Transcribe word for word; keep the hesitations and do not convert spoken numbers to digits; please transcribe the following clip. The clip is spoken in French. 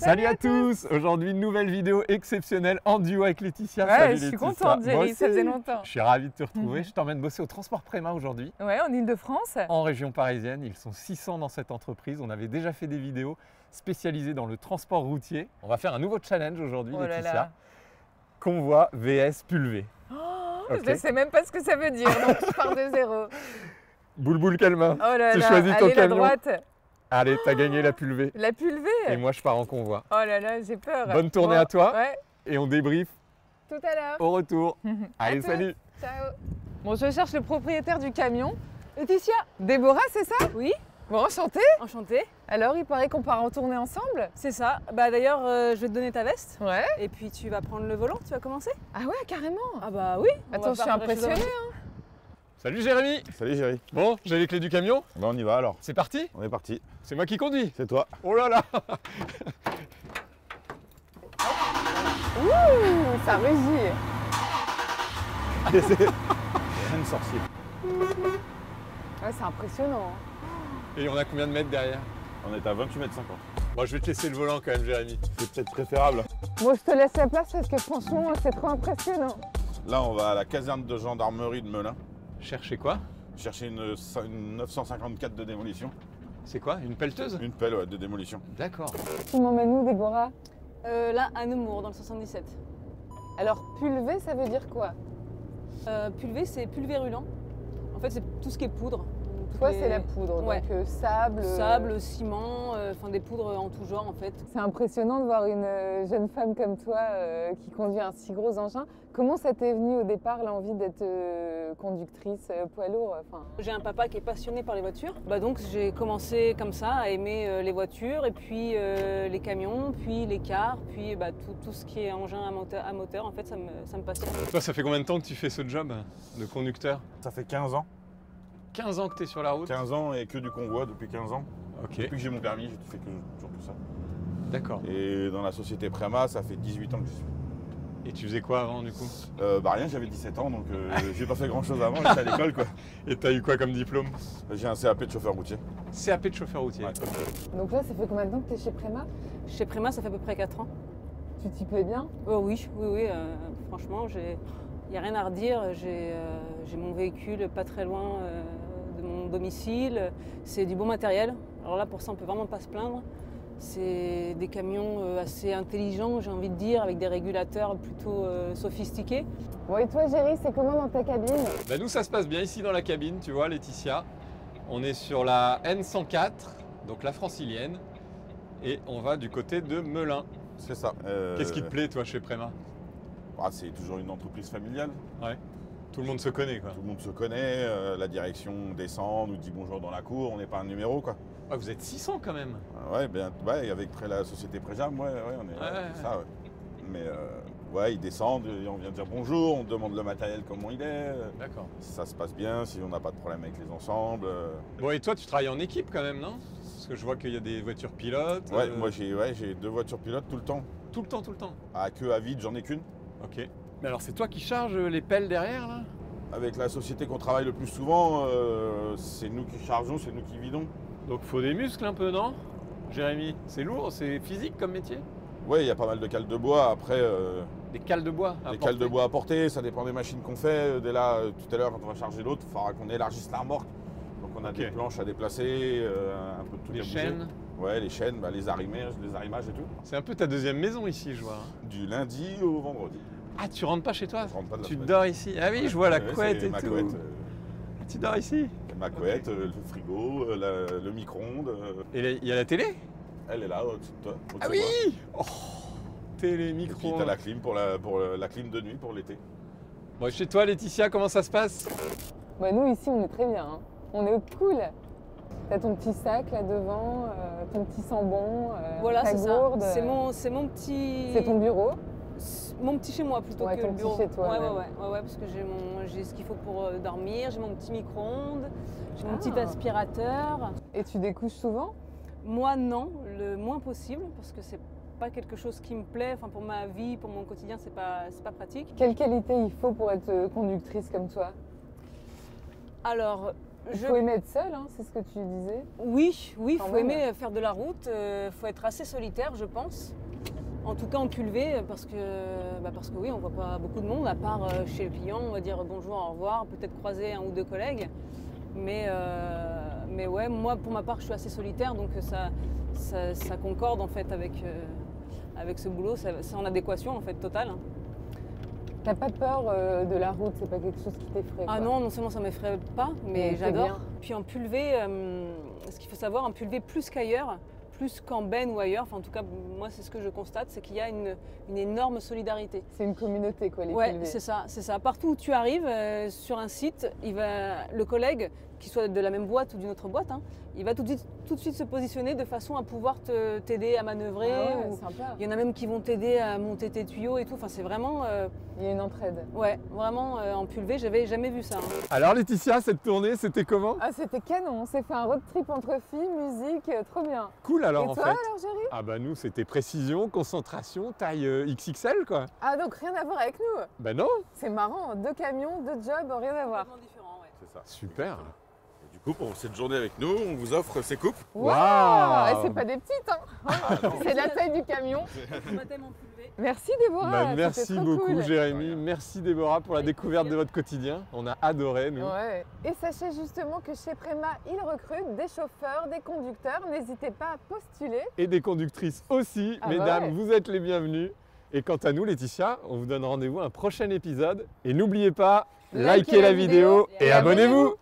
Salut, Salut à, à tous, tous. Aujourd'hui, une nouvelle vidéo exceptionnelle en duo avec Laetitia. Ouais, Salut, je suis Laetitia. contente, Jérémy, ça faisait longtemps. Je suis ravi de te retrouver. Mmh. Je t'emmène bosser au Transport Prémat aujourd'hui. Ouais, en Ile-de-France. En région parisienne, ils sont six cents dans cette entreprise. On avait déjà fait des vidéos spécialisées dans le transport routier. On va faire un nouveau challenge aujourd'hui, oh Laetitia. Là. Convoi V S Pulvé. Oh, okay. Je ne sais même pas ce que ça veut dire, donc je pars de zéro. Boule boule calme. Oh là tu là, choisis ton allez camion. La droite. Allez, t'as gagné la Pulvé. La Pulvé. Et moi, je pars en convoi. Oh là là, j'ai peur. Bonne tournée bon, à toi. Ouais. Et on débrief. Tout à l'heure. Au retour. Allez, salut. Ciao. Bon, je cherche le propriétaire du camion. Laetitia. Déborah, c'est ça? Oui. Bon, enchantée. Enchantée. Alors, il paraît qu'on part en tournée ensemble. C'est ça. Bah d'ailleurs, euh, je vais te donner ta veste. Ouais. Et puis, tu vas prendre le volant. Tu vas commencer. Ah ouais, carrément. Ah bah oui. Attends, je suis impressionnée. Hein. Salut Jérémy. Salut Jérémy. Bon, j'ai les clés du camion. Ben on y va alors. C'est parti. On est parti. C'est moi qui conduis. C'est toi. Oh là là. Ouh, ça rugit. C'est rien de sorcier. Ouais, c'est impressionnant. Et on a combien de mètres derrière? On est à vingt-huit mètres cinquante. Bon, je vais te laisser le volant quand même Jérémy. C'est peut-être préférable. Bon, je te laisse la place parce que franchement, c'est trop impressionnant. Là, on va à la caserne de gendarmerie de Melun. Chercher quoi? Chercher une, une neuf cent cinquante-quatre de démolition. C'est quoi? Une pelleteuse? Une pelle, ouais, de démolition. D'accord. Tu m'emmènes où, Déborah? euh, Là, à Nemours, dans le soixante-dix-sept. Alors, pulvé, ça veut dire quoi? euh, Pulvé, c'est pulvérulent. En fait, c'est tout ce qui est poudre. Toi, les... c'est la poudre, ouais. Donc euh, sable... Sable, ciment, enfin euh, des poudres en tout genre, en fait. C'est impressionnant de voir une jeune femme comme toi euh, qui conduit un si gros engin. Comment ça t'est venu au départ, l'envie d'être euh, conductrice euh, poids lourd? J'ai un papa qui est passionné par les voitures. Bah, donc j'ai commencé comme ça, à aimer euh, les voitures, et puis euh, les camions, puis les cars, puis bah, tout, tout ce qui est engin à moteur, à moteur en fait, ça me, ça me passionne. Toi, ça fait combien de temps que tu fais ce job de conducteur? Ça fait quinze ans. quinze ans que tu es sur la route? quinze ans et que du convoi depuis quinze ans. Okay. Depuis que j'ai mon permis, j'ai fait que toujours tout ça. D'accord. Et dans la société Prémat, ça fait dix-huit ans que je suis. Et tu faisais quoi avant du coup? euh, Bah rien, j'avais dix-sept ans donc euh, j'ai pas fait grand chose avant, j'étais à l'école quoi. Et t'as eu quoi comme diplôme? J'ai un C A P de chauffeur routier. C A P de chauffeur routier. Ouais. Donc là, ça fait combien de temps que tu es chez Prémat? Chez Prémat, ça fait à peu près quatre ans. Tu t'y plais bien? Oh, oui, oui, oui. Euh, franchement, j'ai. Il n'y a rien à redire, j'ai euh, mon véhicule pas très loin euh, de mon domicile, c'est du bon matériel. Alors là, pour ça, on ne peut vraiment pas se plaindre. C'est des camions euh, assez intelligents, j'ai envie de dire, avec des régulateurs plutôt euh, sophistiqués. Bon, et toi, Géry, c'est comment dans ta cabine? Ben, nous, ça se passe bien ici dans la cabine, tu vois, Laetitia. On est sur la N cent quatre, donc la francilienne, et on va du côté de Melun. C'est ça. Euh... Qu'est-ce qui te plaît, toi, chez Prémat? Ah, c'est toujours une entreprise familiale. Ouais. Tout le monde se connaît, quoi. Tout le monde se connaît. Euh, la direction descend, nous dit bonjour dans la cour. On n'est pas un numéro, quoi. Ah, vous êtes six cents quand même. Ah, ouais, ben, ouais, avec la société Présam, ouais, ouais, on est ah, ouais, ouais. ça. Ouais. Mais euh, ouais, ils descendent, on vient dire bonjour, on demande le matériel comment il est. D'accord. Si ça se passe bien, si on n'a pas de problème avec les ensembles. Euh... Bon, et toi, tu travailles en équipe quand même, non? Parce que je vois qu'il y a des voitures pilotes. Ouais, euh... moi j'ai ouais, j'ai deux voitures pilotes tout le temps. Tout le temps, tout le temps. À queue à vide, j'en ai qu'une. Ok. Mais alors, c'est toi qui charges les pelles derrière, là? Avec la société qu'on travaille le plus souvent, euh, c'est nous qui chargeons, c'est nous qui vidons. Donc, faut des muscles un peu, non, Jérémy? C'est lourd, c'est physique comme métier? Oui, il y a pas mal de cales de bois, après... Euh, des cales de bois à Des porter. cales de bois à porter, ça dépend des machines qu'on fait. Dès là, tout à l'heure, quand on va charger l'autre, il faudra qu'on élargisse la remorque. Donc, on a okay. des planches à déplacer, euh, un peu de tout. Des chaînes? Ouais, les chaînes, bah, les arrimages, les arrimages et tout. C'est un peu ta deuxième maison ici, je vois. Du lundi au vendredi. Ah, tu rentres pas chez toi? Je rentre pas de la Tu semaine. dors ici? Ah oui, ouais, je vois la ouais, couette et ma tout. Couette, euh... Tu dors ici? Ma couette, okay. euh, le frigo, euh, la, le micro-ondes. Euh... Et il y a la télé? Elle est là, au-dessus de toi. Au ah oui oh, télé, micro-ondes. Et puis t'as la clim pour la, pour la clim de nuit pour l'été. Bon, chez toi, Laetitia, comment ça se passe? Bah, nous, ici, on est très bien. Hein. On est au cool. T'as ton petit sac là devant, euh, ton petit sambon, euh, voilà, ta gourde. C'est mon, c'est mon petit. C'est ton bureau. Mon petit chez moi plutôt ouais, que ton le bureau. Petit chez toi. Ouais, ouais, ouais, ouais, ouais, parce que j'ai mon, j'ai ce qu'il faut pour dormir, j'ai mon petit micro-ondes, j'ai ah. mon petit aspirateur. Et tu découches souvent? Moi non, le moins possible parce que c'est pas quelque chose qui me plaît. Enfin, pour ma vie, pour mon quotidien, c'est pas, c'est pas pratique. Quelle qualité il faut pour être conductrice comme toi? Alors. Il faut aimer être seul, hein, c'est ce que tu disais. Oui, oui, il faut même aimer faire de la route, il euh, faut être assez solitaire, je pense. En tout cas en Pulvé, parce que, bah parce que oui, on ne voit pas beaucoup de monde, à part euh, chez le client, on va dire bonjour, au revoir, peut-être croiser un ou deux collègues. Mais, euh, mais ouais, moi pour ma part, je suis assez solitaire, donc ça, ça, ça concorde en fait avec, euh, avec ce boulot, c'est en adéquation en fait totale. T'as pas peur euh, de la route, c'est pas quelque chose qui t'effraie? Ah non, non seulement ça m'effraie pas, mais, mais j'adore. Puis en Pulvé, euh, ce qu'il faut savoir, en Pulvé plus qu'ailleurs, plus qu'en Benne ou ailleurs, enfin en tout cas moi c'est ce que je constate, c'est qu'il y a une, une énorme solidarité. C'est une communauté quoi, les ouais, Pulvés. Ouais, c'est ça, c'est ça. Partout où tu arrives, euh, sur un site, il va, le collègue, qu'il soit de la même boîte ou d'une autre boîte, hein, il va tout de, suite, tout de suite se positionner de façon à pouvoir t'aider à manœuvrer. Ah ouais, ou, sympa. Il y en a même qui vont t'aider à monter tes tuyaux et tout, enfin c'est vraiment... Euh, il y a une entraide. Ouais, vraiment euh, en Pulvé, j'avais jamais vu ça. Hein. Alors Laetitia, cette tournée, c'était comment? Ah, c'était canon, on s'est fait un road trip entre filles, musique, euh, trop bien. Cool. Alors, et en toi, fait, alors, Jérémy? Ah bah nous, c'était précision, concentration, taille euh, X X L quoi. Ah donc rien à voir avec nous? Bah non. C'est marrant, deux camions, deux jobs, rien à voir. Différent, ouais. C'est ça. Super. Et du coup, pour cette journée avec nous, on vous offre ces coupes. Waouh, wow, c'est pas des petites, hein. Ah, c'est la taille du camion. Merci Déborah. Bah, merci trop beaucoup cool. Jérémy, merci Déborah pour la découverte de votre quotidien. On a adoré nous. Ouais. Et sachez justement que chez Prémat, ils recrutent des chauffeurs, des conducteurs. N'hésitez pas à postuler. Et des conductrices aussi. Ah, mesdames, ouais, vous êtes les bienvenues. Et quant à nous, Laetitia, on vous donne rendez-vous à un prochain épisode. Et n'oubliez pas, likez, likez la vidéo et abonnez-vous.